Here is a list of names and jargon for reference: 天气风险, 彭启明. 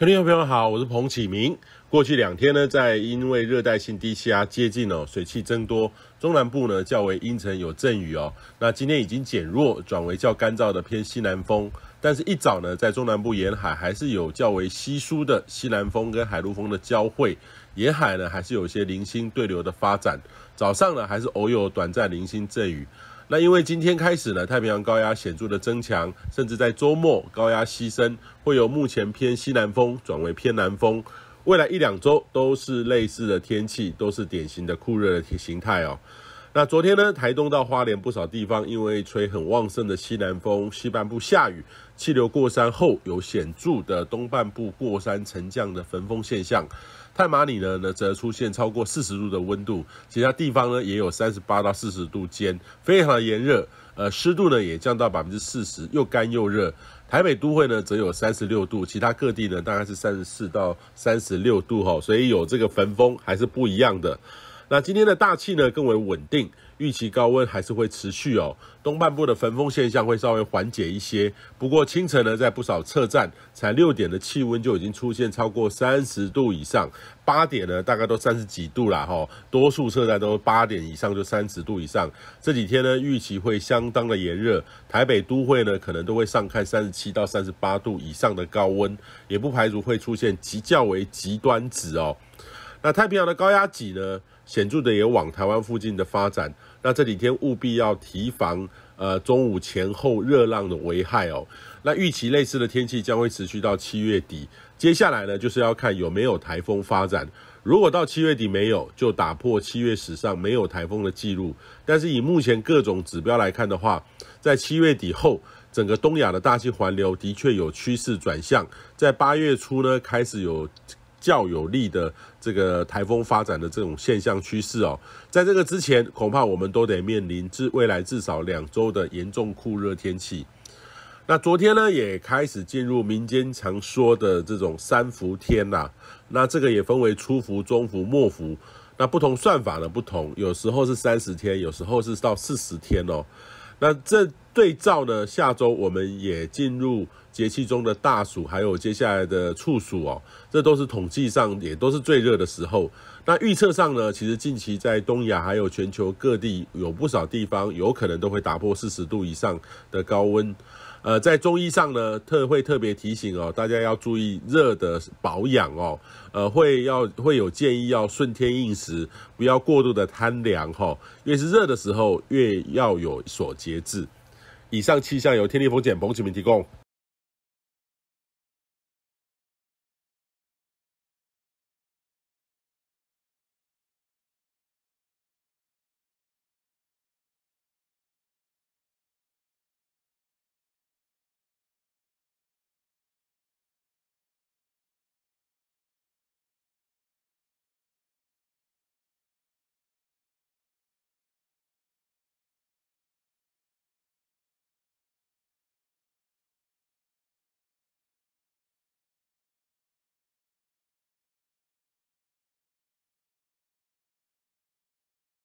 各位朋友好，我是彭启明。过去2天呢，因为热带性低气压接近哦，水汽增多，中南部呢较为阴沉有阵雨哦。那今天已经减弱，转为较干燥的偏西南风。但是，一早呢，在中南部沿海还是有较为稀疏的西南风跟海陆风的交汇，沿海呢还是有些零星对流的发展。早上呢，还是偶有短暂零星阵雨。 那因为今天开始呢，太平洋高压显著的增强，甚至在周末高压西伸，会由目前偏西南风转为偏南风。未来1-2周都是类似的天气，都是典型的酷热的形态哦。那昨天呢，台东到花莲不少地方因为吹很旺盛的西南风，西半部下雨，气流过山后有显著的东半部过山沉降的焚风现象。 太马里呢则出现超过40度的温度，其他地方呢也有38到40度间，非常的炎热。湿度呢也降到40%，又干又热。台北都会呢则有36度，其他各地呢大概是34到36度哈，所以有这个焚风还是不一样的。那今天的大气呢更为稳定。 预期高温还是会持续哦，东半部的焚风现象会稍微缓解一些。不过清晨呢，在不少车站才6点的气温就已经出现超过30度以上，8点呢大概都30几度啦哈、哦，多数车站都8点以上就30度以上。这几天呢，预期会相当的炎热，台北都会呢可能都会上看37到38度以上的高温，也不排除会出现较为极端值哦。那太平洋的高压脊呢，显著的也往台湾附近的发展。 那这几天务必要提防，中午前后热浪的危害哦。那预期类似的天气将会持续到7月底，接下来呢就是要看有没有台风发展。如果到7月底没有，就打破7月史上没有台风的记录。但是以目前各种指标来看的话，在7月底后，整个东亚的大气环流的确有趋势转向，在8月初呢开始有 较有利的这个台风发展的这种现象趋势哦，在这个之前，恐怕我们都得面临未来至少2周的严重酷热天气。那昨天呢，也开始进入民间常说的这种3伏天啦。那这个也分为初伏、中伏、末伏。那不同算法呢不同，有时候是30天，有时候是到40天哦。那这对照呢，下周我们也进入 节气中的大暑，还有接下来的处暑哦，这都是统计上也都是最热的时候。那预测上呢，其实近期在东亚还有全球各地有不少地方有可能都会打破40度以上的高温。在中医上呢，特别提醒哦，大家要注意热的保养哦。会有建议要顺天应时，不要过度的贪凉哈、哦。越是热的时候，越要有所节制。以上气象由天气风险彭启明提供。